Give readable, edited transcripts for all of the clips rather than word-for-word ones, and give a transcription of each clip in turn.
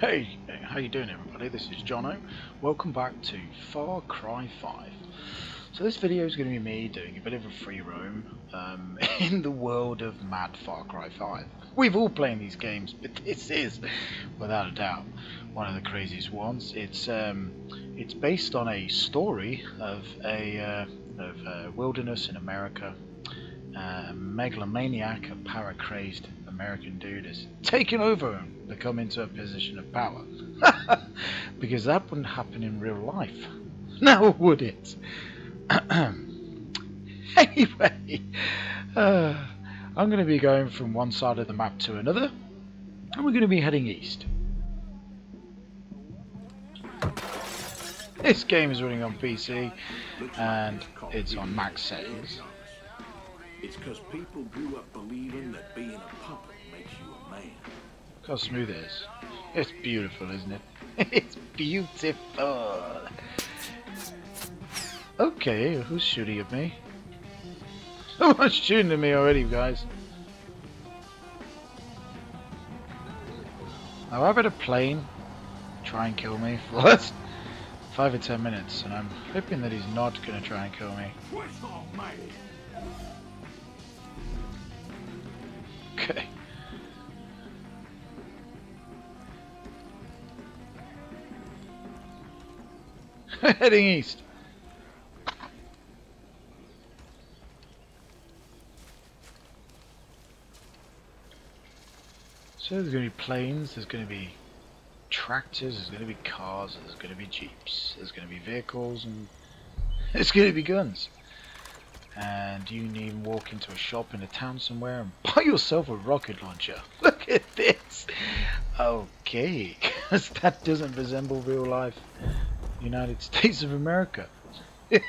Hey, how you doing everybody? This is Jono. Welcome back to Far Cry 5. So this video is going to be me doing a bit of a free roam in the world of mad Far Cry 5. We've all played these games, but this is, without a doubt, one of the craziest ones. It's based on a story of a wilderness in America. A megalomaniac, a power-crazed American dude has taken over and become into a position of power. Because that wouldn't happen in real life. Now would it? Anyway, I'm going to be going from one side of the map to another, and we're going to be heading east. This game is running on PC, and it's on max settings. It's because people grew up believing that being a puppet makes you a man. Look how smooth it is. It's beautiful, isn't it? It's beautiful! Okay, who's shooting at me? Someone's shooting at me already, guys. Now I've had a plane try and kill me for 5 or 10 minutes, and I'm hoping that he's not going to try and kill me. Okay. Heading east. So there's going to be planes, there's going to be tractors, there's going to be cars, there's going to be jeeps, there's going to be vehicles, and there's going to be guns. And you need to walk into a shop in a town somewhere and buy yourself a rocket launcher. Look at this! Okay, because that doesn't resemble real life United States of America. But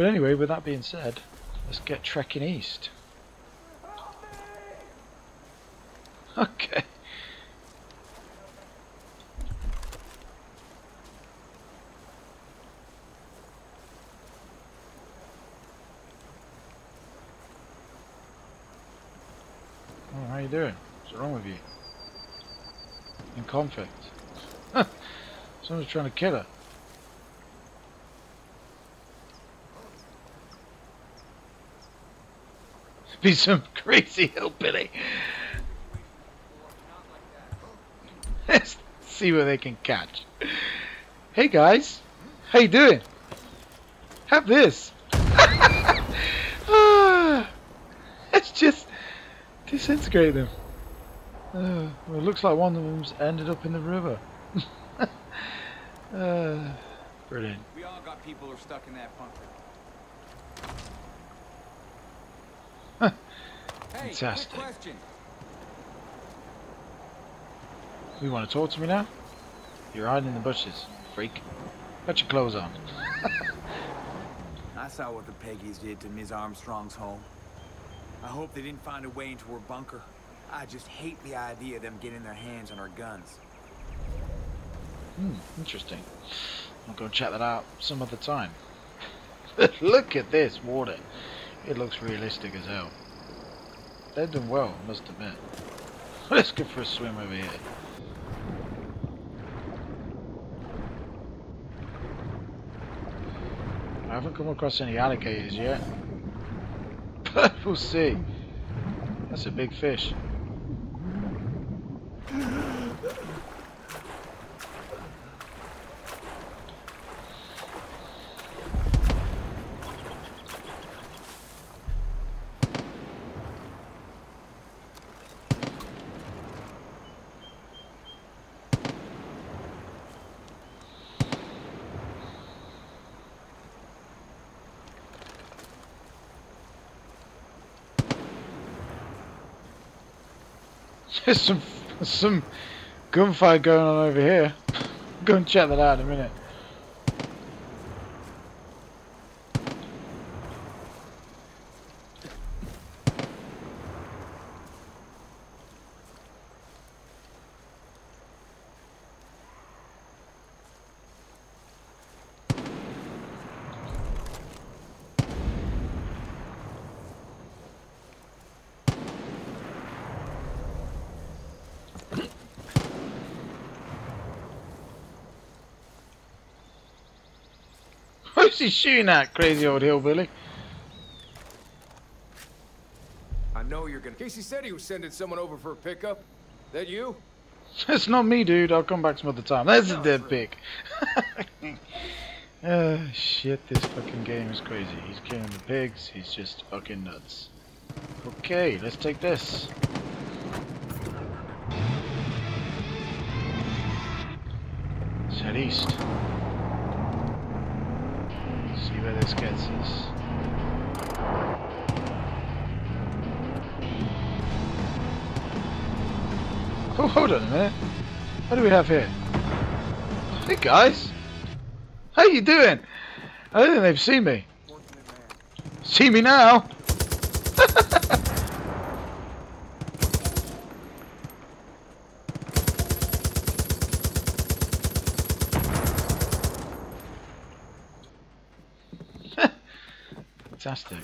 anyway, with that being said, let's get trekking east. Okay. How you doing? What's wrong with you? In conflict. Someone's trying to kill her. Be some crazy hillbilly. Let's see what they can catch. Hey guys, how you doing? Have this. It's just. Disintegrate them. Well, it looks like one of them's ended up in the river. Brilliant. We all got people who are stuck in that bunker. Fantastic. Hey, quick question. You want to talk to me now? You're hiding in the bushes, freak. Got your clothes on. I saw what the Peggies did to Ms. Armstrong's home. I hope they didn't find a way into her bunker. I just hate the idea of them getting their hands on our guns. Hmm, interesting. I'll go check that out some other time. Look at this water. It looks realistic as hell. They've done well, I must admit. Let's go for a swim over here. I haven't come across any alligators yet. We'll see. That's a big fish. There's some gunfire going on over here. Go and check that out in a minute. Who's he shooting at, crazy old hillbilly? I know you're gonna. Casey said he was sending someone over for a pickup. That you? It's not me, dude. I'll come back some other time. That's a dead pig. Oh, shit, this fucking game is crazy. He's killing the pigs. He's just fucking nuts. Okay, let's take this. Let's head east. Let's see where this gets us. Oh, hold on a minute. What do we have here? Hey, guys. How you doing? I don't think they've seen me. See me now? Fantastic.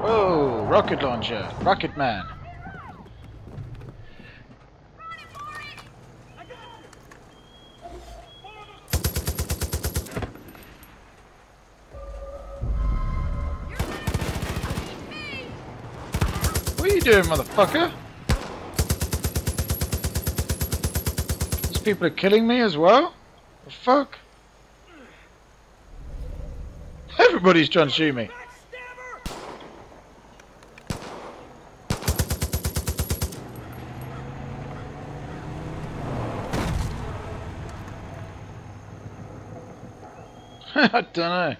Whoa, rocket launcher, rocket man. What are you doing, motherfucker? These people are killing me as well? The fuck? Everybody's trying to shoot me. I don't know.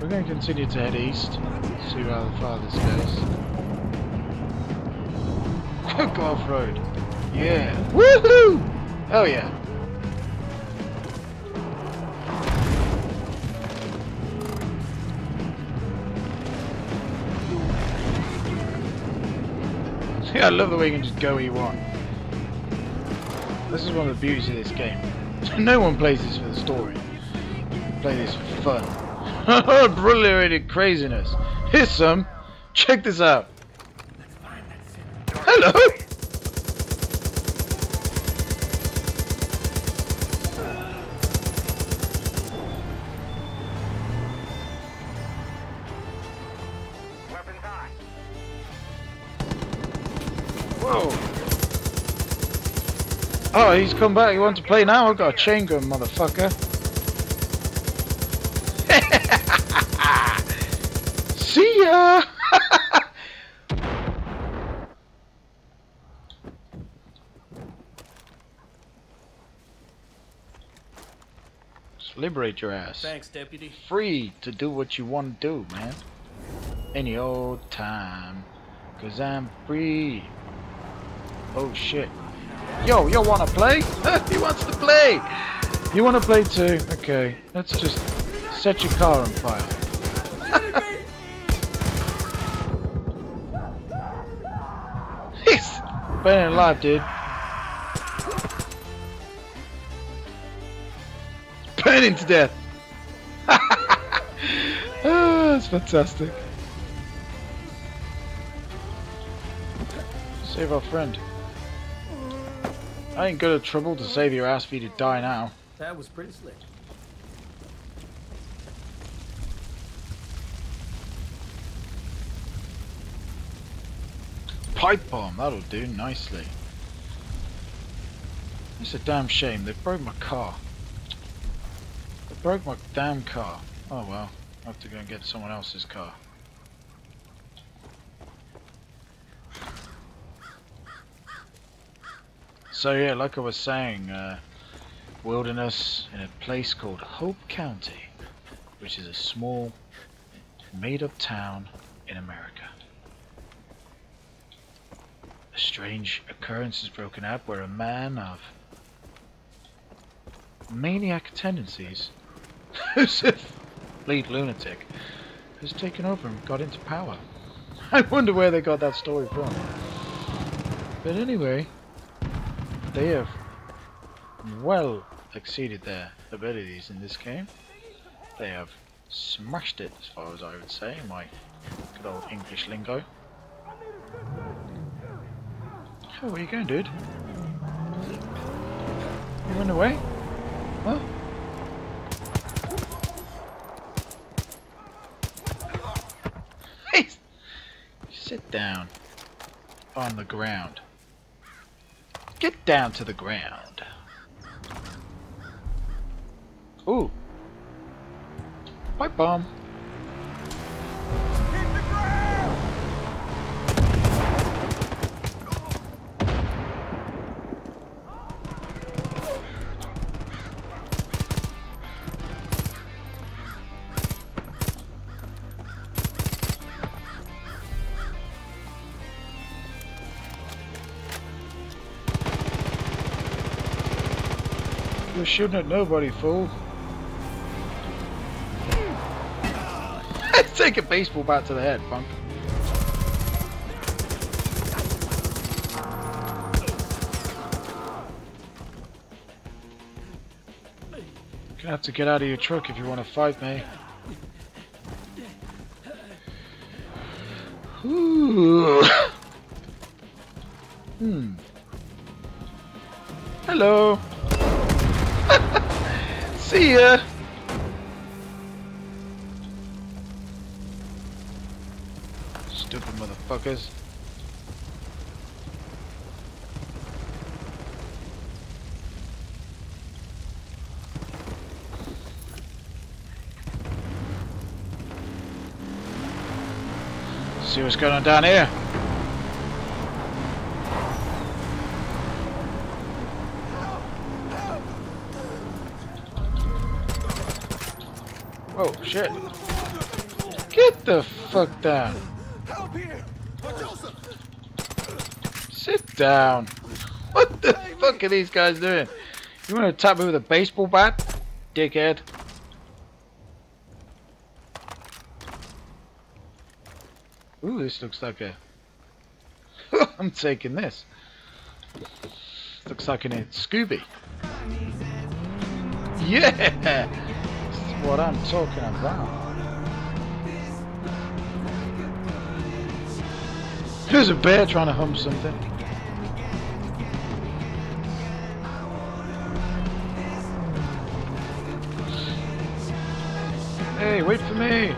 We're going to continue to head east, see how far this goes. Quick off-road. Yeah. Woohoo! Hell yeah. Yeah, I love the way you can just go where you want. This is one of the beauties of this game. No one plays this for the story. You play this for fun. Brilliant craziness. Here's some. Check this out. Hello. Weapons high. Whoa. Oh, he's come back. He wants to play now. I've got a chain gun, motherfucker. See ya! Just liberate your ass. Thanks, deputy. Free to do what you want to do, man. Any old time. Cause I'm free. Oh shit. Yo, you wanna play? He wants to play! You wanna play too? Okay. Let's just set your car on fire. Burning alive, dude. Burning to death. Oh, that's fantastic. Save our friend. I ain't go to trouble to save your ass for you to die now. That was pretty slick. Pipe bomb, that'll do nicely. It's a damn shame, they broke my car. They broke my damn car. Oh well, I have to go and get someone else's car. So yeah, like I was saying, wilderness in a place called Hope County, which is a small, made-up town in America. A strange occurrence has broken out where a man of maniac tendencies, Joseph, lead lunatic, has taken over and got into power. I wonder where they got that story from. But anyway, they have well exceeded their abilities in this game. They have smashed it, as far as I would say, in my good old English lingo. Oh, where are you going, dude? You running away? Huh? Hey! Sit down. On the ground. Get down to the ground. Ooh. Pipe bomb. You're shooting at nobody, fool. Take a baseball bat to the head, punk. You're gonna have to get out of your truck if you want to fight me. Ooh. Hello. See ya. Stupid motherfuckers. See what's going on down here. Oh shit. Get the fuck down. Help here. Sit down. What the fuck are these guys doing? You want to attack me with a baseball bat? Dickhead. Ooh, this looks like a... I'm taking this. Looks like an Scooby. Yeah! What I'm talking about. There's a bear trying to hum something. Hey, wait for me.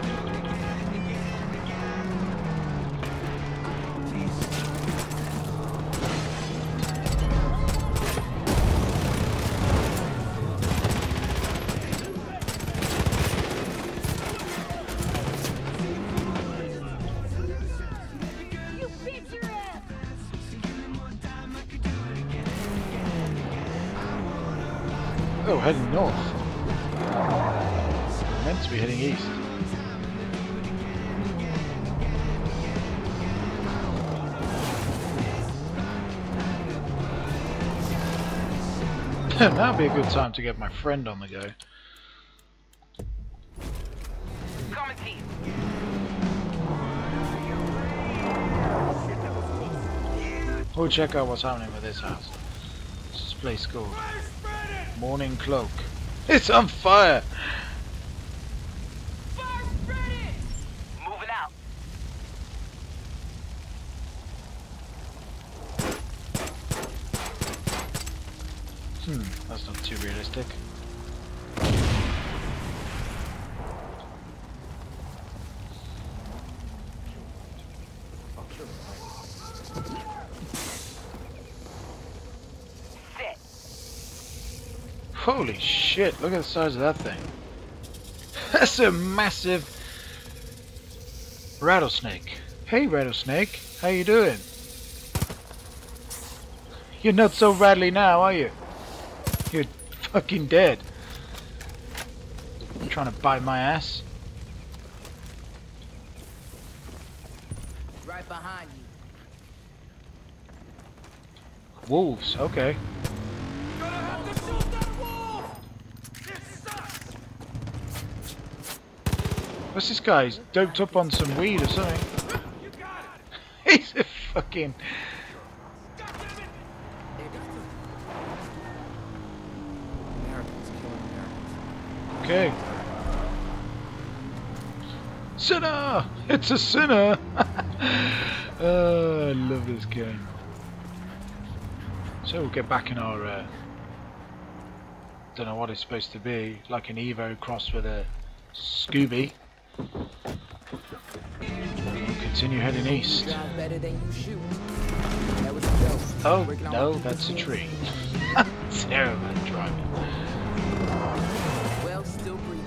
Oh, heading north. I'm meant to be heading east. That'll be a good time to get my friend on the go. We'll check out what's happening with this house. This place called Morning Cloak. It's on fire! Moving out. That's not too realistic. Holy shit, look at the size of that thing. That's a massive rattlesnake. Hey rattlesnake, how you doing? You're not so rattly now, are you? You're fucking dead. You're trying to bite my ass. Right behind you. Wolves, okay. What's this guy? He's doped up on some weed or something. He's a fucking... Okay. Sinner! It's a sinner! I love this game. So we'll get back in our, don't know what it's supposed to be, like an Evo cross with a Scooby. We'll continue heading east. Oh no, that's a tree. Terrible driving. Well, still breathing.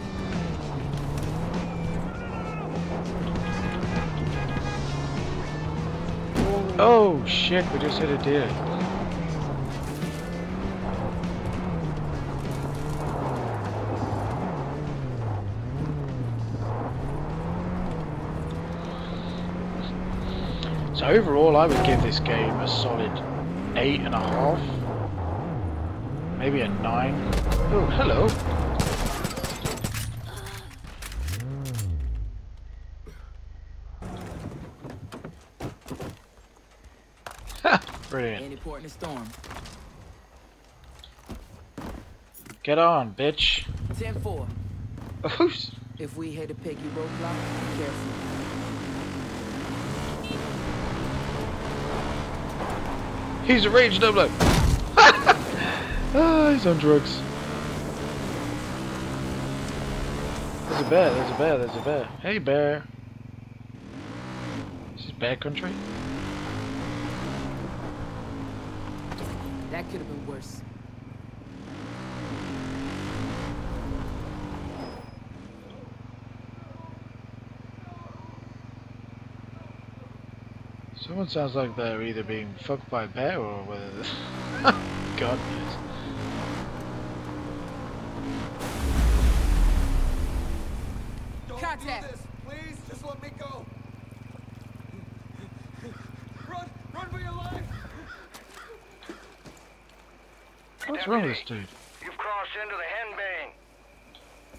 Oh shit, we just hit a deer. So overall, I would give this game a solid 8.5, maybe a 9. Oh, hello. Brilliant. Any port in a storm. Get on, bitch. 10-4. If we hit a Peggy roadblock, be careful. He's a rage doubler. Ah, he's on drugs. There's a bear, there's a bear, there's a bear. Hey bear. This is bear country. That could have been worse. Someone sounds like they're either being fucked by a bear or whether this God knows. Don't do this, please, just let me go. Run, run for your life. What's wrong with this dude? You've crossed into the Henbane.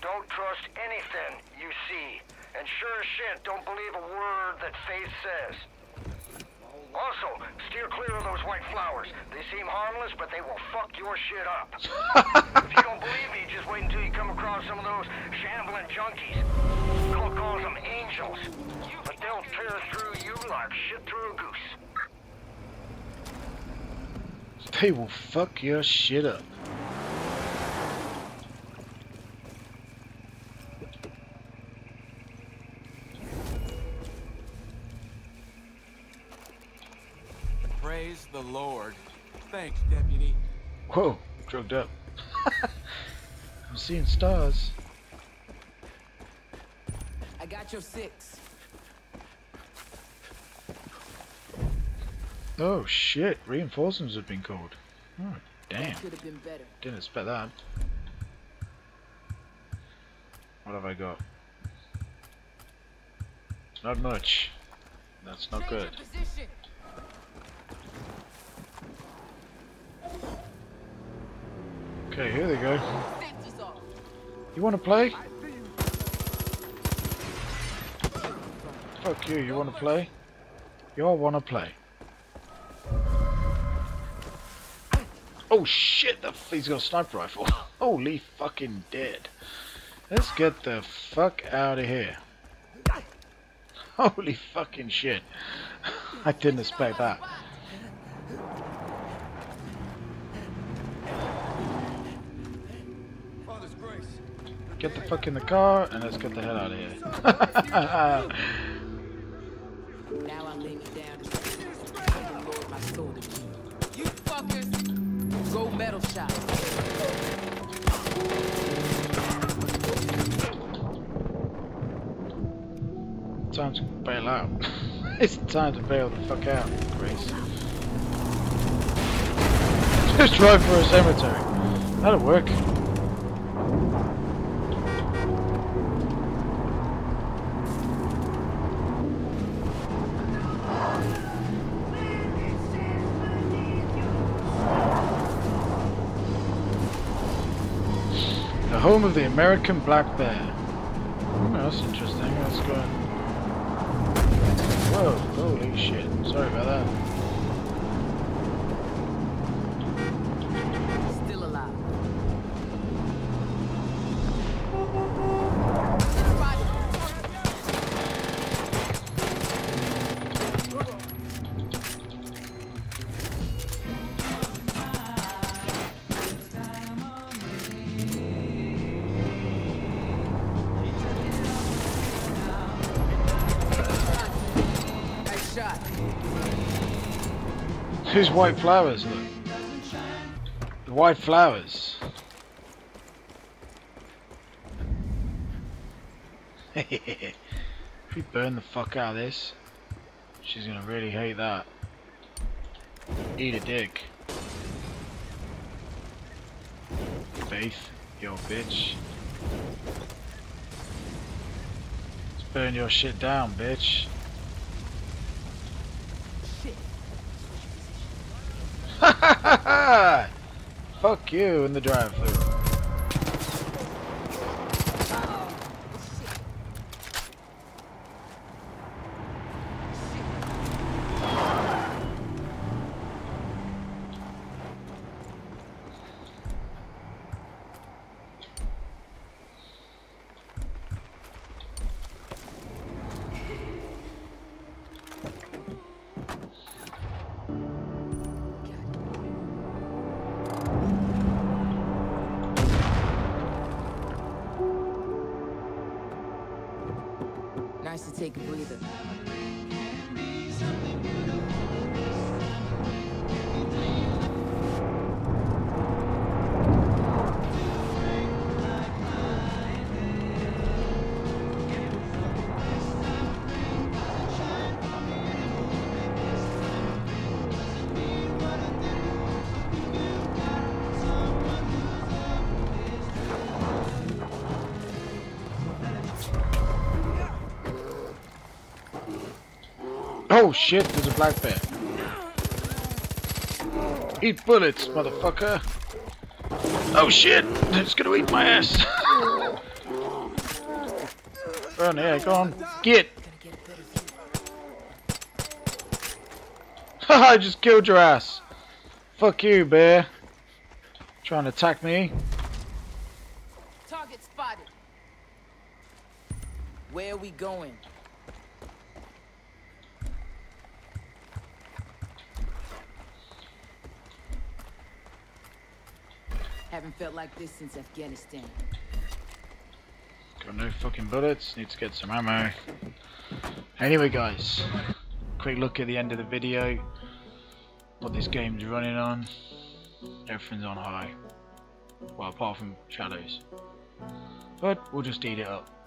Don't trust anything you see. And sure as shit, don't believe a word that Faith says. Also, steer clear of those white flowers. They seem harmless, but they will fuck your shit up. If you don't believe me, just wait until you come across some of those shambling junkies. Cole calls them angels, but they'll tear through you like shit through a goose. They will fuck your shit up. Praise the Lord. Thanks, Deputy. Whoa, drugged up. I'm seeing stars. I got your 6. Oh shit, reinforcements have been called. Oh damn. Could have been better. Didn't expect that. What have I got? It's not much. That's not good. Okay, here they go. You wanna play? Fuck you, you wanna play? You all wanna play. Oh shit, he's got a sniper rifle. Holy fucking dead. Let's get the fuck out of here. Holy fucking shit. I didn't expect that. Get the fuck in the car and let's get the hell out of here. Now I lay me down and load my soul to you. You fuckers! Go metal shot. Time to bail out. It's time to bail the fuck out, Grace. Just drive for a cemetery. That'll work. Home of the American black bear. Oh, that's interesting. Let's go. Whoa, holy shit. Sorry about that. Still alive. these white flowers, look. The white flowers. If we burn the fuck out of this, she's gonna really hate that. Eat a dick. Faith, you bitch. Let's burn your shit down, bitch. Ha! Fuck you in the drive-thru. To take a breather. Oh shit, there's a black bear. Eat bullets, motherfucker. Oh shit, it's gonna eat my ass. Run here, go on. Get! Haha, I just killed your ass. Fuck you, bear. Trying to attack me. Target spotted. Where are we going? Haven't felt like this since Afghanistan. Got no fucking bullets, need to get some ammo. Anyway guys, quick look at the end of the video. What this game's running on. Everything's on high. Well, apart from shadows. But we'll just eat it up.